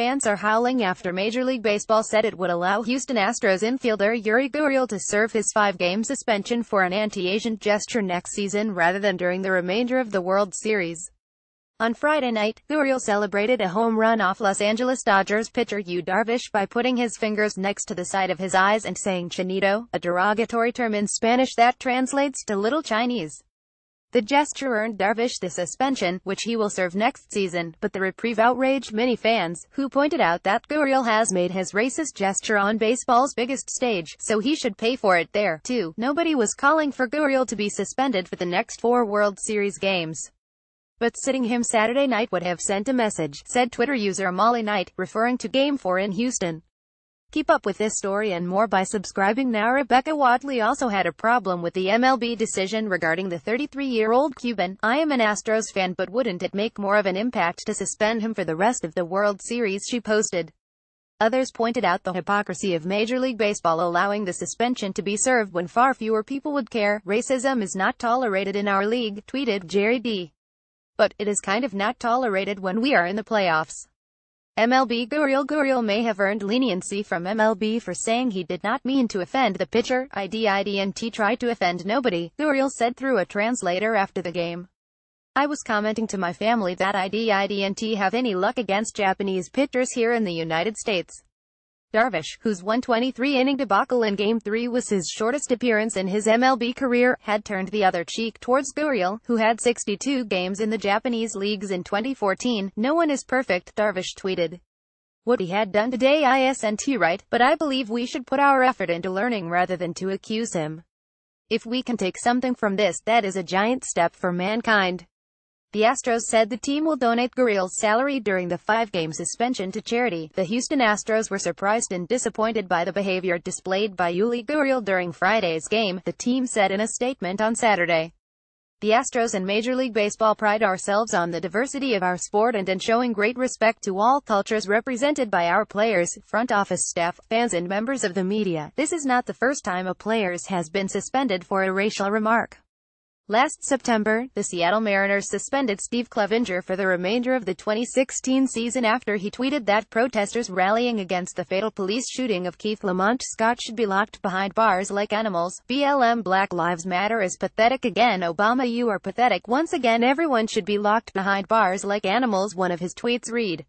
fans are howling after Major League Baseball said it would allow Houston Astros infielder Yuri Gurriel to serve his 5-game suspension for an anti-Asian gesture next season rather than during the remainder of the World Series. On Friday night, Gurriel celebrated a home run off Los Angeles Dodgers pitcher Yu Darvish by putting his fingers next to the side of his eyes and saying "Chinito," a derogatory term in Spanish that translates to "little Chinese." The gesture earned Darvish the suspension, which he will serve next season, but the reprieve outraged many fans, who pointed out that Gurriel has made his racist gesture on baseball's biggest stage, so he should pay for it there, too. Nobody was calling for Gurriel to be suspended for the next 4 World Series games. But sitting him Saturday night would have sent a message, said Twitter user Molly Knight, referring to Game 4 in Houston. Keep up with this story and more by subscribing now. Rebecca Wadley also had a problem with the MLB decision regarding the 33-year-old Cuban. "I am an Astros fan, but wouldn't it make more of an impact to suspend him for the rest of the World Series?" she posted. Others pointed out the hypocrisy of Major League Baseball allowing the suspension to be served when far fewer people would care. "Racism is not tolerated in our league," tweeted Jerry B. "But it is kind of not tolerated when we are in the playoffs." MLB Gurriel may have earned leniency from MLB for saying he did not mean to offend the pitcher. "I didn't try to offend nobody," Gurriel said through a translator after the game. "I was commenting to my family that I didn't have any luck against Japanese pitchers here in the United States." Darvish, whose 123-inning debacle in Game 3 was his shortest appearance in his MLB career, had turned the other cheek towards Gurriel, who had 62 games in the Japanese leagues in 2014. "No one is perfect," Darvish tweeted. "What he had done today isn't right, but I believe we should put our effort into learning rather than to accuse him. If we can take something from this, that is a giant step for mankind." The Astros said the team will donate Gurriel's salary during the 5-game suspension to charity. The Houston Astros were surprised and disappointed by the behavior displayed by Yuri Gurriel during Friday's game, the team said in a statement on Saturday. "The Astros and Major League Baseball pride ourselves on the diversity of our sport and in showing great respect to all cultures represented by our players, front office staff, fans and members of the media. This is not the first time a player has been suspended for a racial remark. Last September, the Seattle Mariners suspended Steve Clevinger for the remainder of the 2016 season after he tweeted that protesters rallying against the fatal police shooting of Keith Lamont Scott should be locked behind bars like animals. "BLM Black Lives Matter is pathetic again. Obama, you are pathetic once again. Everyone should be locked behind bars like animals," one of his tweets read.